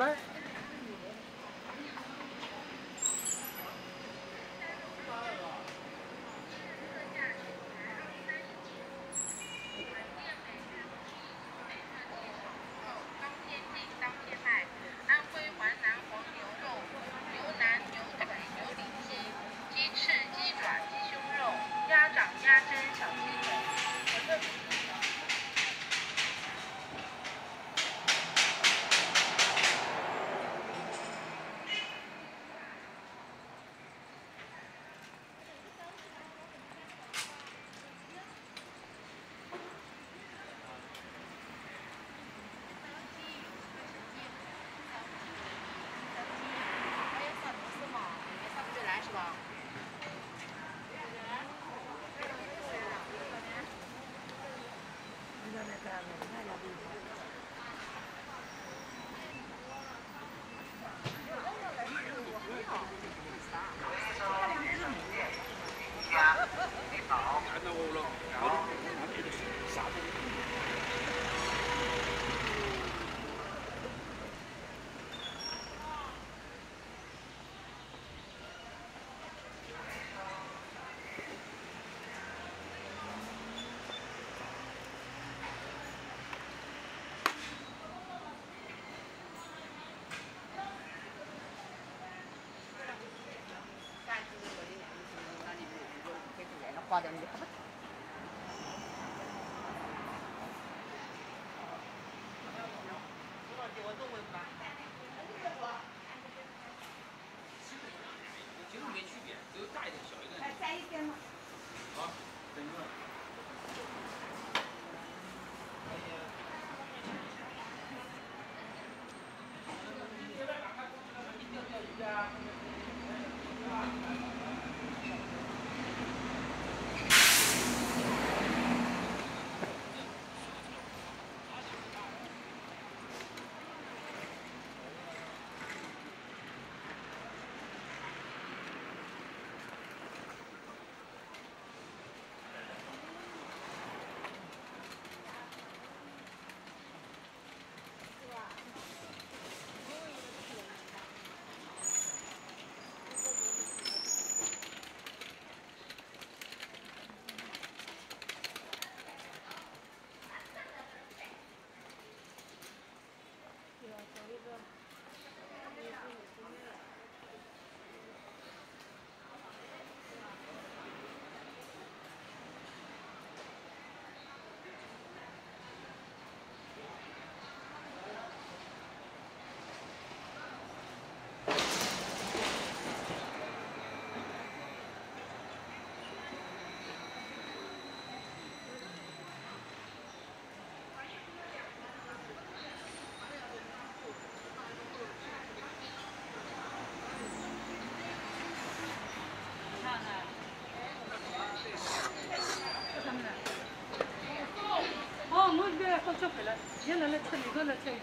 来。 花点力。 Yine ne çelik, ne çelik.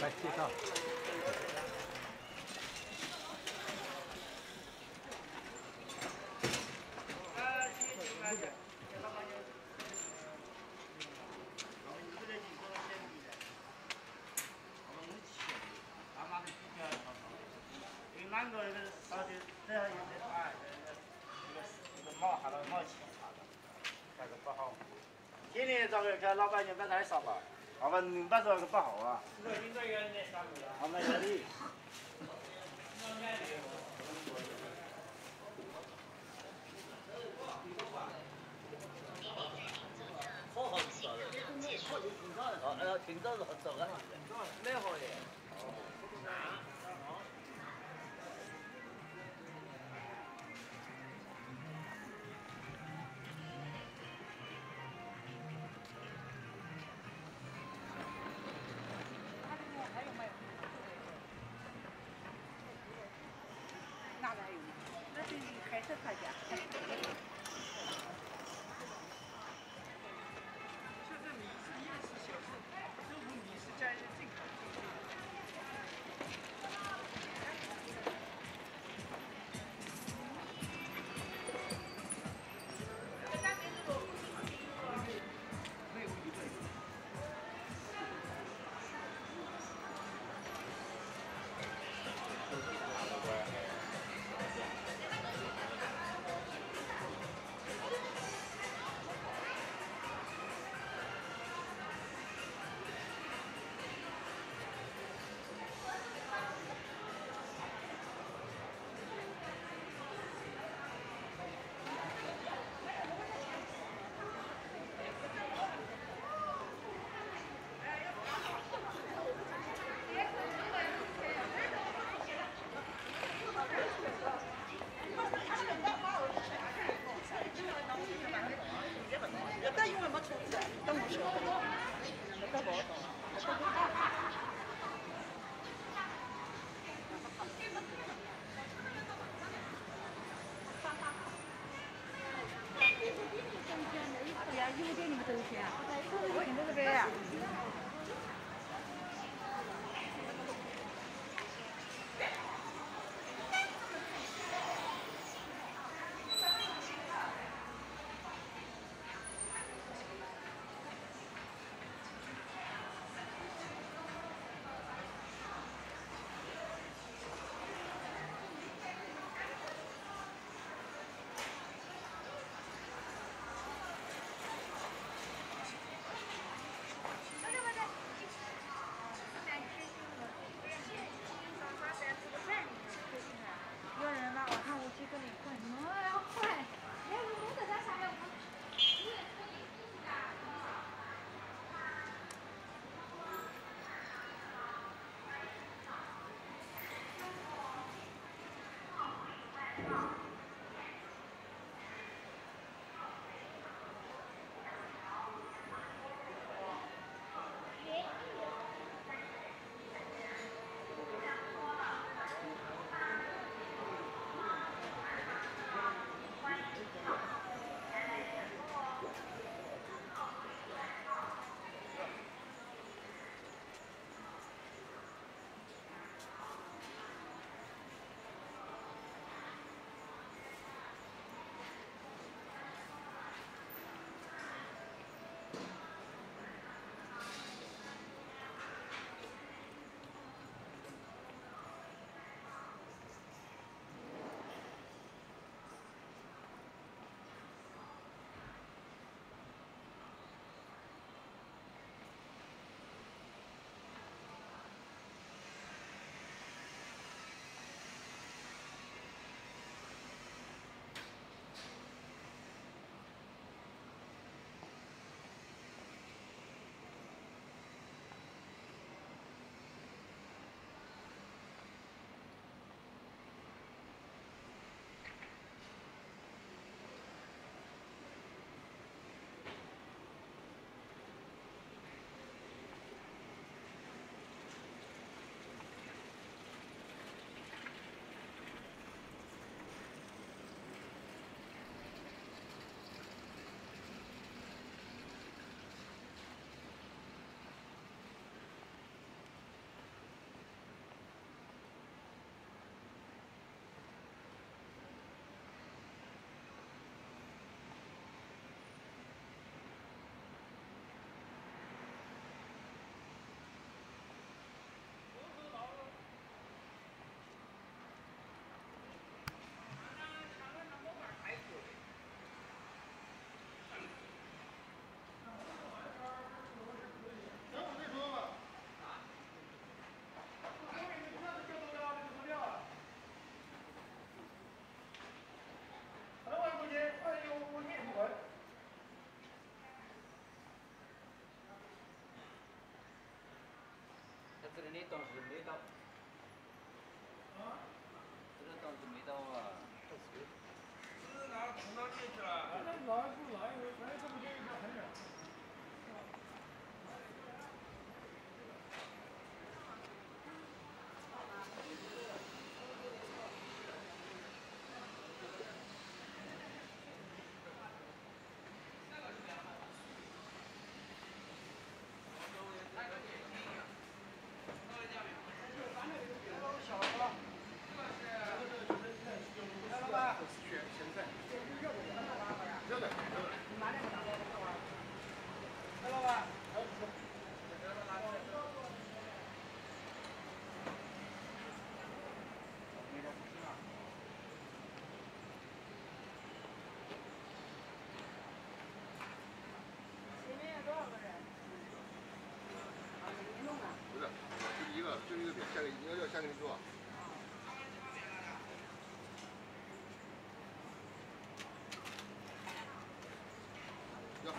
맛있겠다.今天这个看老板娘在哪上班？老板娘办这个不好啊。我们这里。好好吃啊！哦，挺早的，早啊，蛮好的。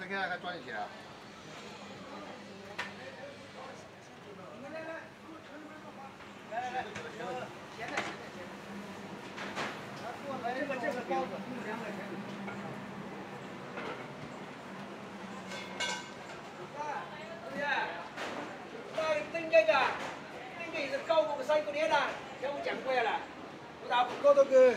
这个还装进去啊？来，咸的。这个包子200块钱。看，对不对？那个高过3个月了，给我讲过了，我打不高的个。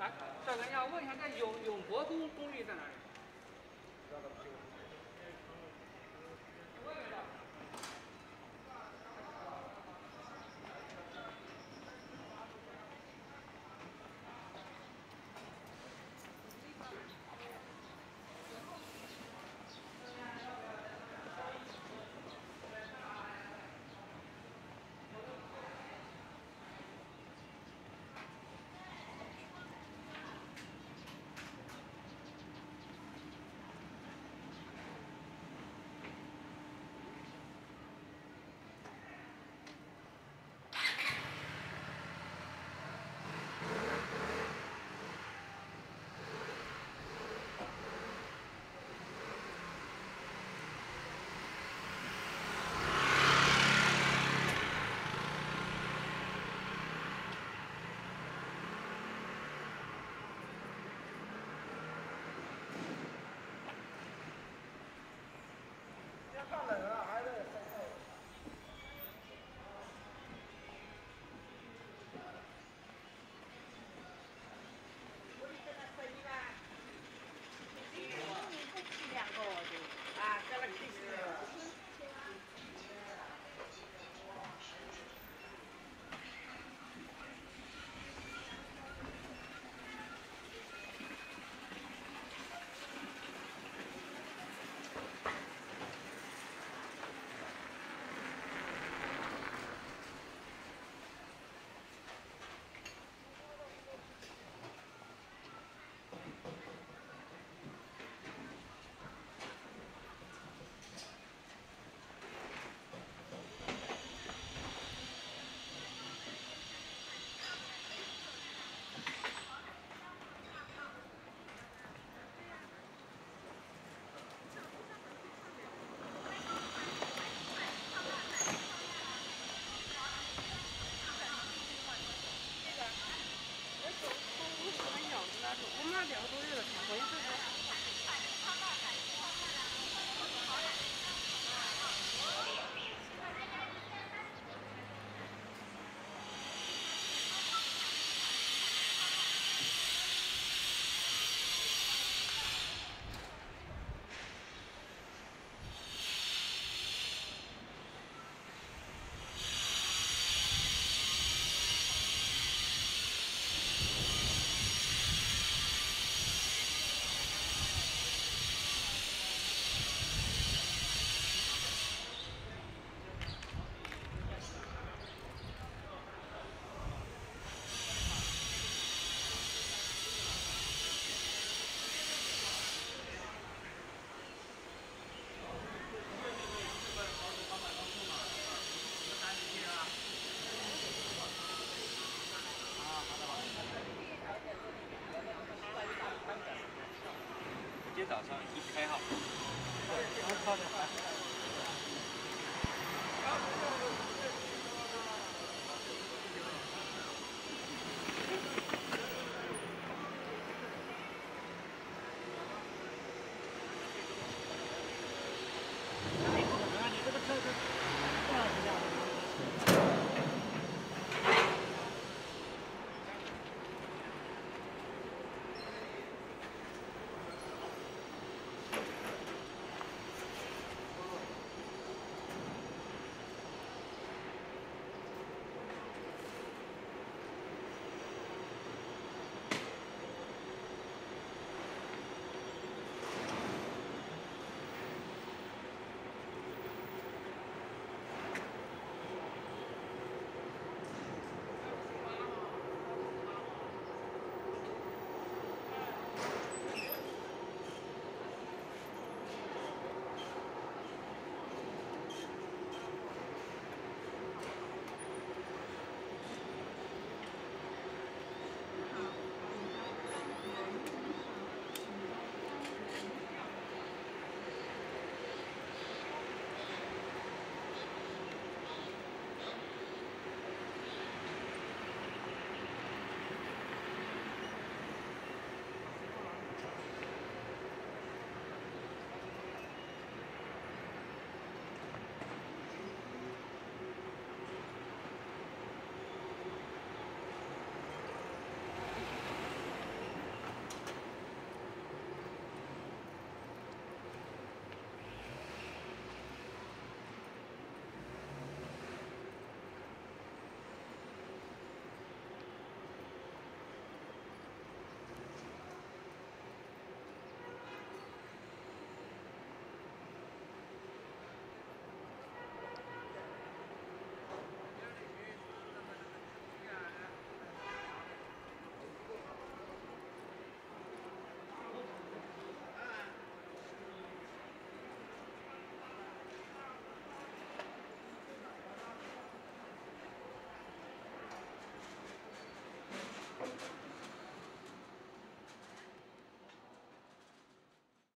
大哥，要问一下，那永国公寓在哪里？早上一开号。